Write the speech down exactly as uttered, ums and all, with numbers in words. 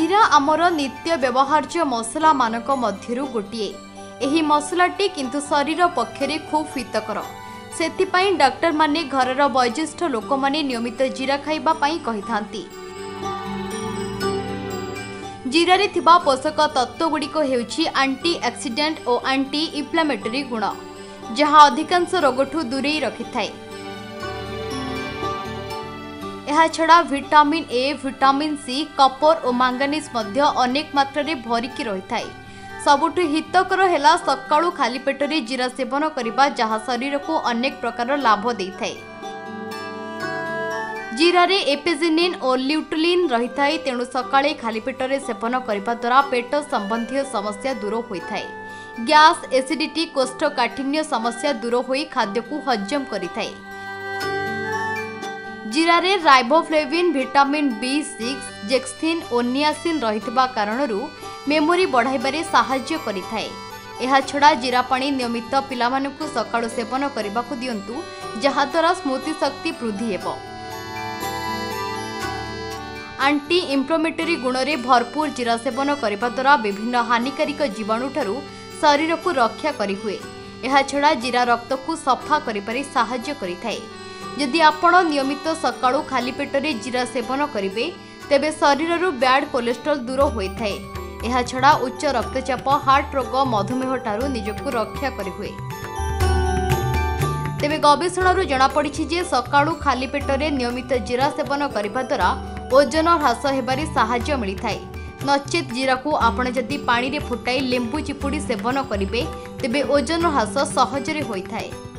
जीरा आमर नित्य व्यवहार्य मसला मानक मध्यरु गोटिए। एही मसलाटी किंतु शरीर पक्षरे खूब हितकर, सेथिपाई डाक्टर माने घरर वयोज्येष्ठ लोक माने नियमित जीरा खाइबा पाई कहिथांती। जीरारे थिबा पोषक तत्व गुड़िक हेउछि एंटी एक्सीडेंट और एंटी इन्फ्लेमेटरी गुण, जहाँ अधिकांश रोगठू दूरे रखि थाए। यह छड़ा vitamin A, vitamin C, copper और मैंगानीज मध्य अनेक मात्रा रे भरिकी रही थाए। सबुठु हितकर हेला सकाळु खाली पेटरे जीरा सेवन करिबा, जहाँ शरीर को अनेक प्रकार लाभ दे थाए। जीरारे एपिजिनिन और ल्यूट्रीन रही थाए, तेणु सकाळे खाली पेटरे सेवन करिबा द्वारा पेट संबंधी समस्या दूर होई थाए। गैस, एसिडिटी, कोष्ठकाठिन्य समस्या दूर होई खाद्य को हजम करि थाए। जीरारे राइबोफ्लेविन, विटामिन बी सिक्स, जेक्सिन और नियासिन रही कारण मेमोरी बढ़ाइबारे साहाय्य करि थाए। एहा छड़ा जीरा पानी नियमित पिलामानकु सकाळु सेवन करबाकु दियंतु, जहा द्वारा स्मृति शक्ति वृद्धि हेबो। एंटी इन्फ्लेमेटरी गुणरे भरपूर जीरा सेवन करबा द्वारा विभिन्न हानिकारक जीवाणु ठारू शरीर को रक्षा करि हुए। एहा छड़ा जीरा रक्त को सफा करिबारे साहाय्य करि थाए। यदि आपण नियमित सकाळु खाली पेटरे जीरा सेवन करिवे, तेबे शरीर बैड कोलेस्ट्रोल दूर होई थाए। एहा छड़ा उच्च रक्तचाप, हार्ट रोग, मधुमेह ठारू निजको रक्षा करि हुए। तेबे गवेषणरू जना पड़िछि जे सकाळु खाली पेटरे नियमित जीरा सेवन करबा द्वारा ओजन ह्रास हेबारे साहाय्य मिलिथाए। नचेत जीरा को आपण यदि पानी रे फुटाई लेंबू चिपुड़ी सेवन करिवे, तेबे ओजन ह्रास सहजरे होई थाए।